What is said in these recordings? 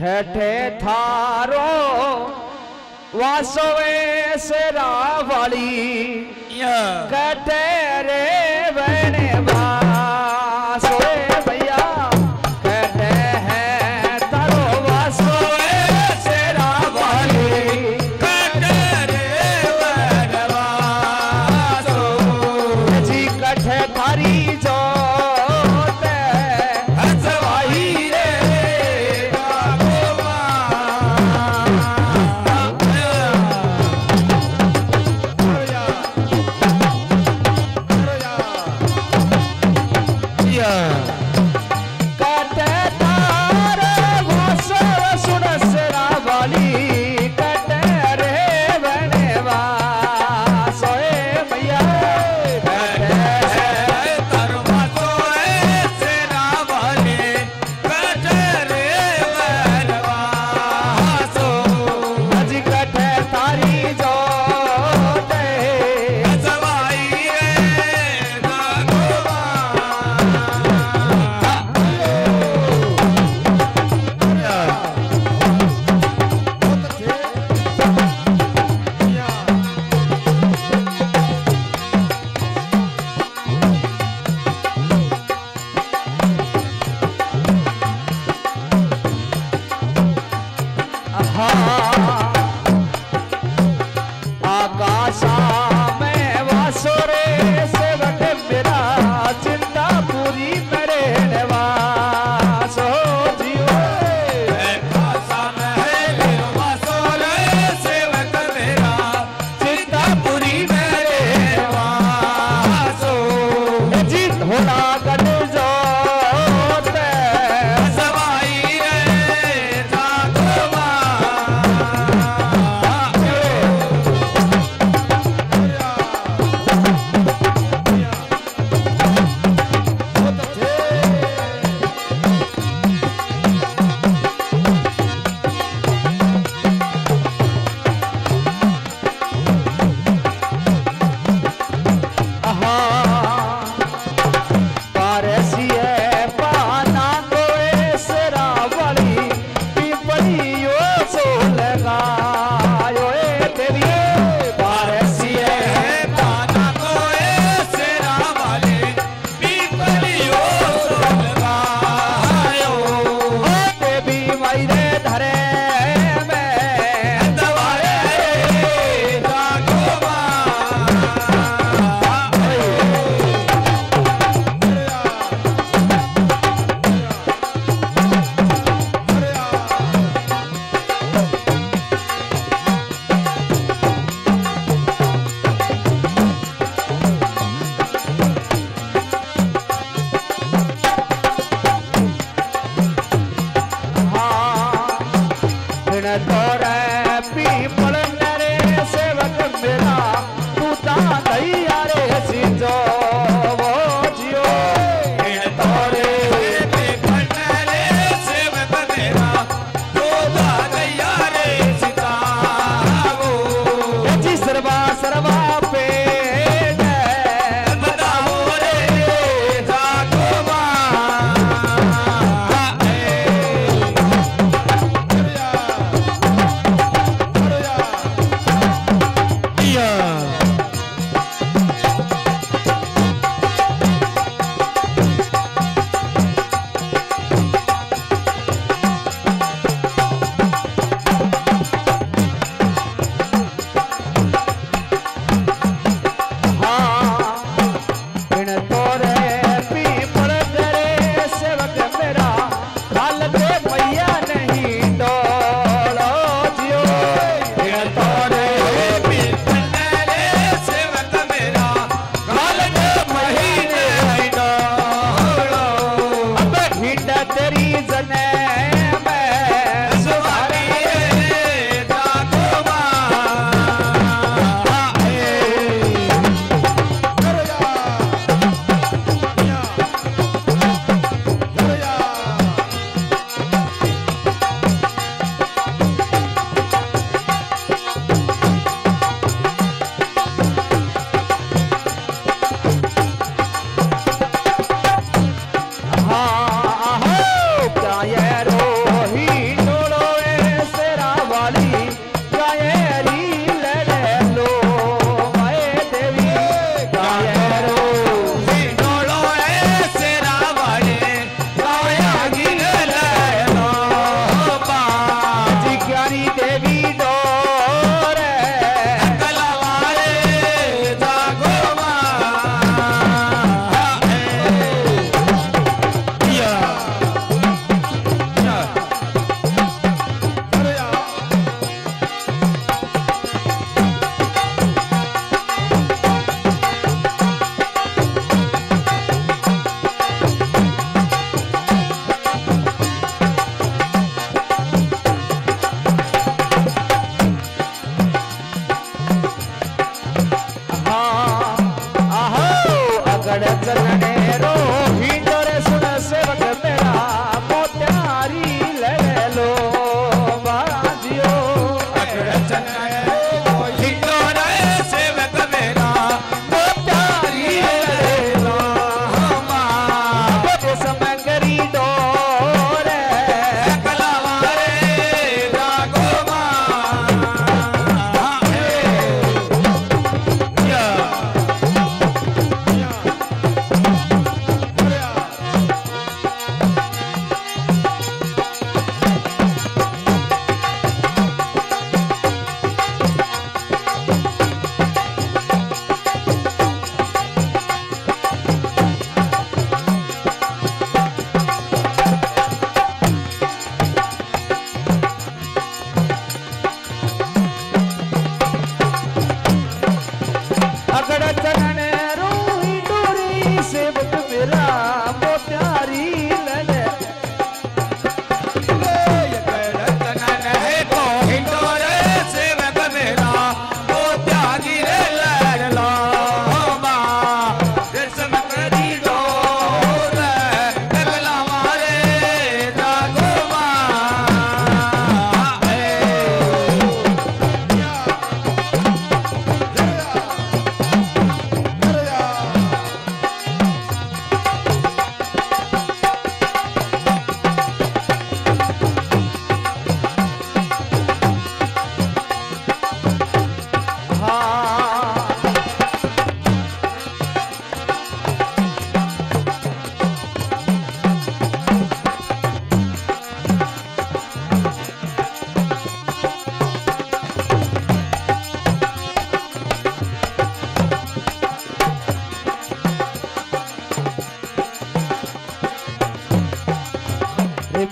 खेठे थारो वासवे सेरा वाली कटे रे बने वासवे भैया कटे है थारो वासवे सेरा वाली कटे रे बने वासवे जी कटे थारी जो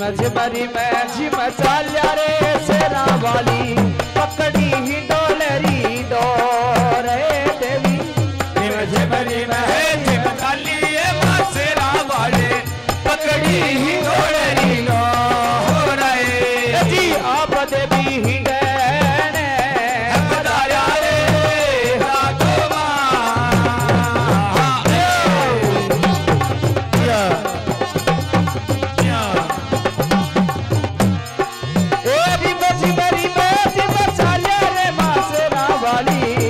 मजबरी में जी मचालिया रे सेना वाली पकड़ी ही डोलरी डोरे देवी मजबरी में जी मचालिए सेना वाले पकड़ी ही डोलरी डोरे जी आप देवी ही वाली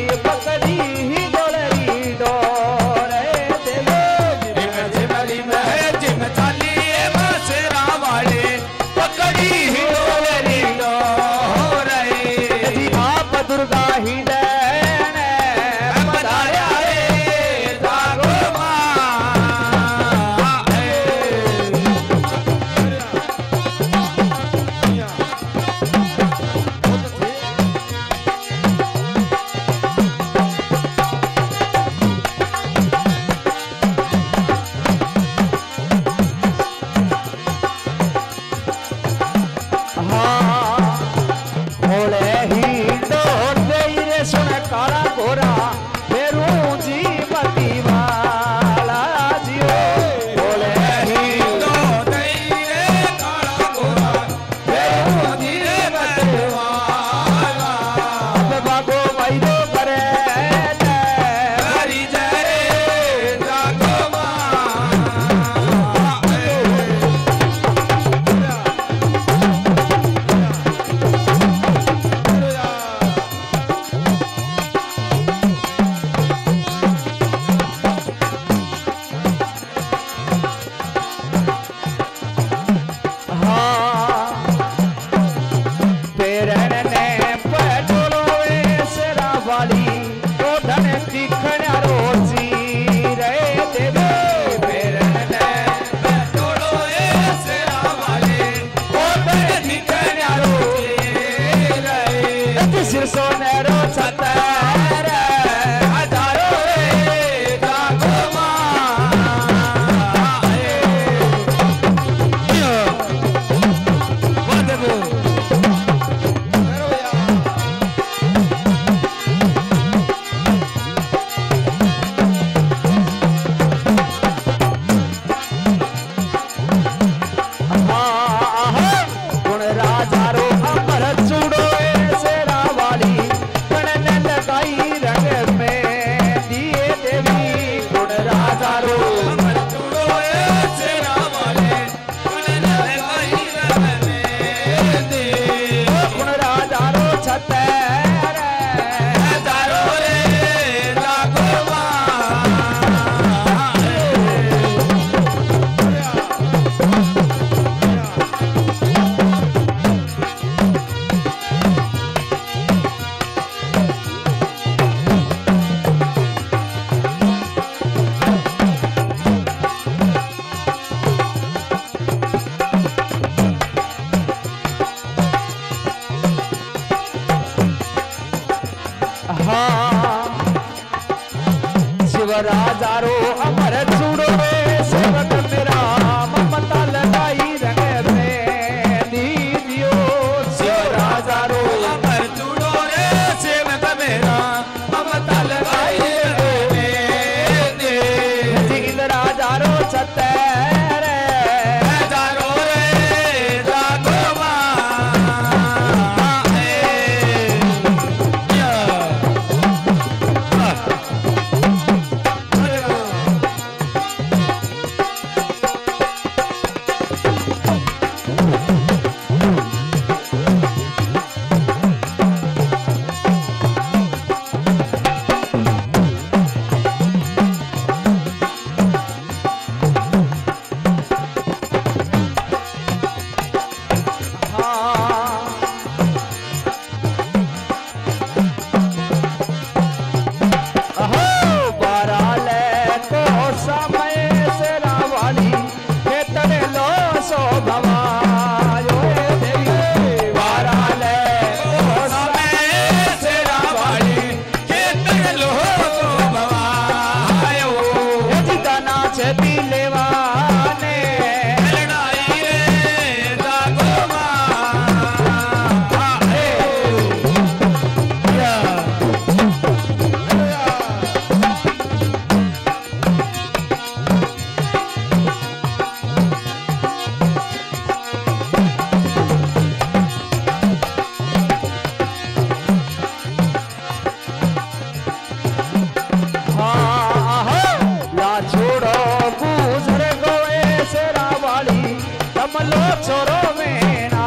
दमलो छोरो मेरा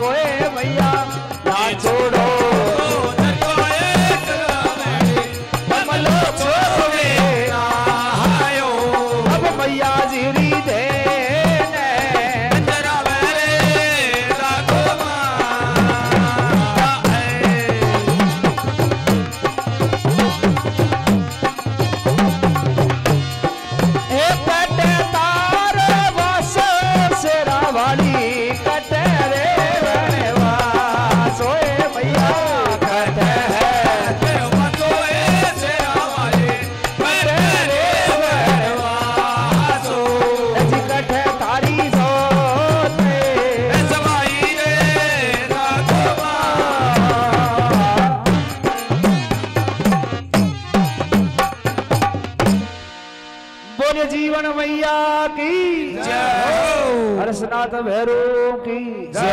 गोए भैया ना छोड़ो दमलो छोरो मेरा आयो अब भैया जीरी दे जीवन मैया की जय, हरसनाथ भैरव की जय।